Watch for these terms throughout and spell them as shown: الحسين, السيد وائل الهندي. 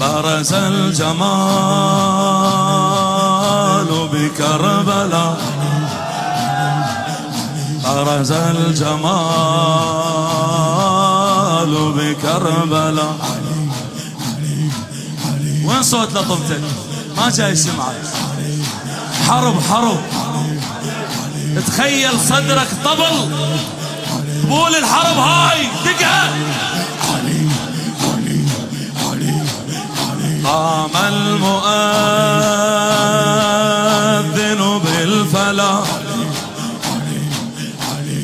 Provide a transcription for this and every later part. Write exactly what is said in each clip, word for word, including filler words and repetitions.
برز الجمال بكربلاء، برز الجمال بكربلاء. وين صوت لطمتك؟ ما جاي سمعك. حرب حرب، تخيل صدرك طبل طبول الحرب هاي دقها. قام المؤذن بالفلا،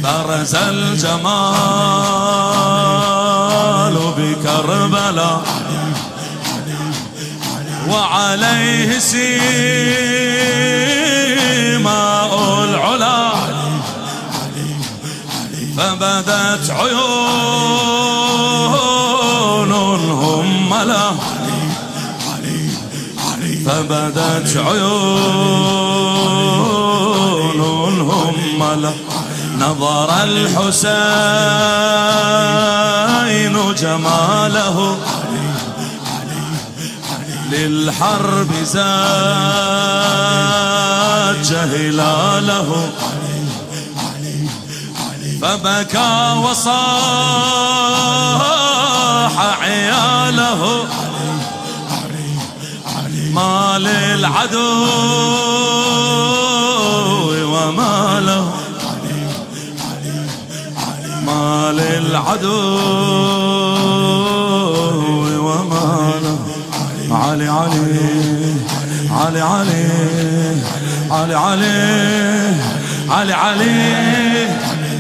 برز الجمال بكربلا، وعليه سيماء العلا، فبدت عيونهم ملا، فبدت عيونهم ملا. نظر الحسين جماله، للحرب زاد هلاله، فبكى وصاح عياله، ما للعدو وما له، ما للعدو وما له. علي علي علي علي علي علي علي علي علي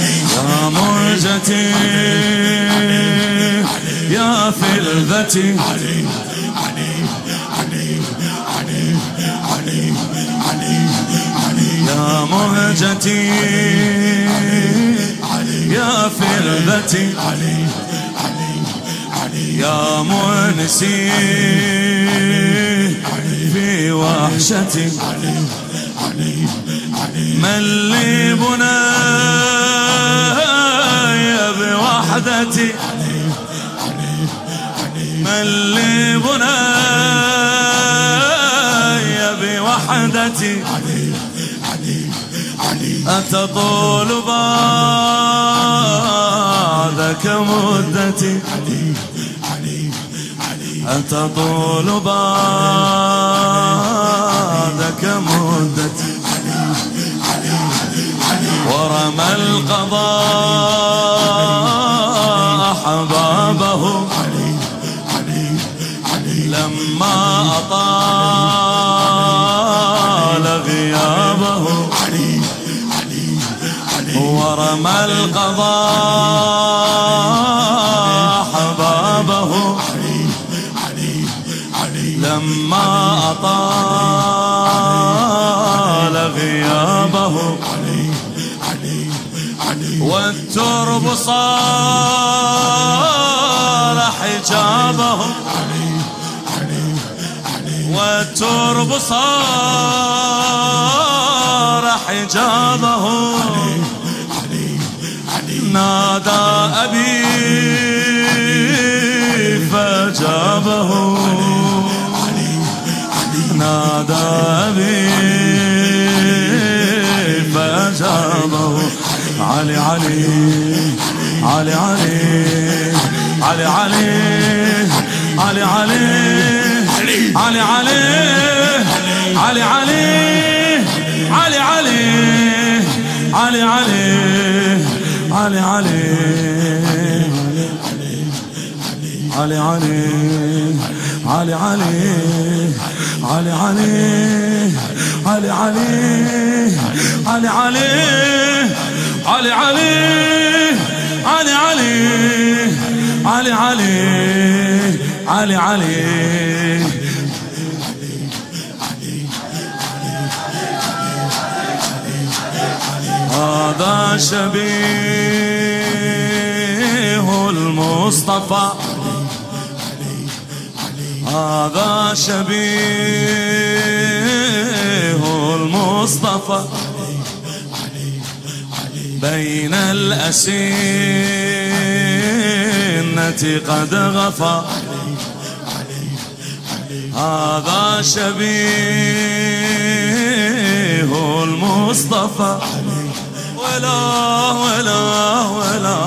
علي يا فلذتي. علي علي علي علي علي علي يا مهجتي يا فلذتي، يا مونسي في وحشتي، من لي بناي بوحدتي، من لي بناي بوحدتي، أتطول بعدك مدتي، أتطول بعدك مدتي. ورمى القضاء أحبابه، لما أطال غيابه، ورمى القضاء أحبابه، لما أطال غيابه. والترب صار حجابه، والترب صار حجابه، نادى أبي فجابه، نادى أبي فجابه. علي علي علي علي علي علي علي علي علي علي علي علي علي علي علي علي علي علي علي علي علي علي علي علي علي هذا شبيه المصطفى، هذا شبيه المصطفى بين الأسنة قد غفى، هذا شبيه المصطفى ولا ولا ولا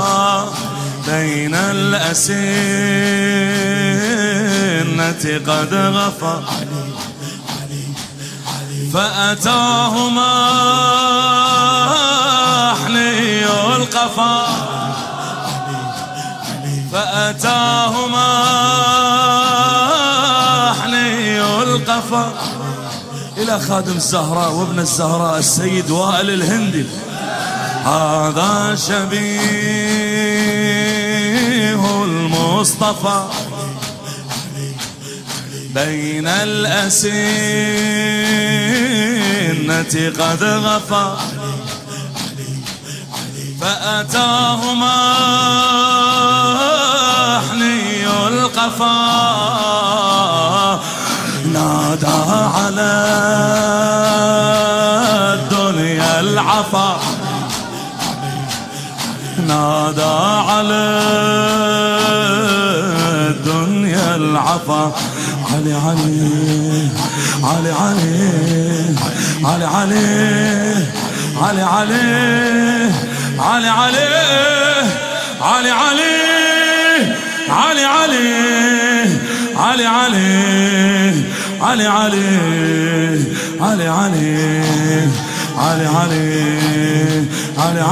بين الأسنة قد غفى. فأتاهما حلي القفا، فأتاهما حلي القفا إلى خادم الزهراء وابن الزهراء السيد وائل الهندي. هذا شبيه المصطفى بين الأسنة قد غفى. فأتاهما حني القفا، نادى على الدنيا العفا، نادى على الدنيا العفا. علي علي علي علي علي علي علي علي علي علي علي علي علي علي علي علي علي علي علي علي علي علي علي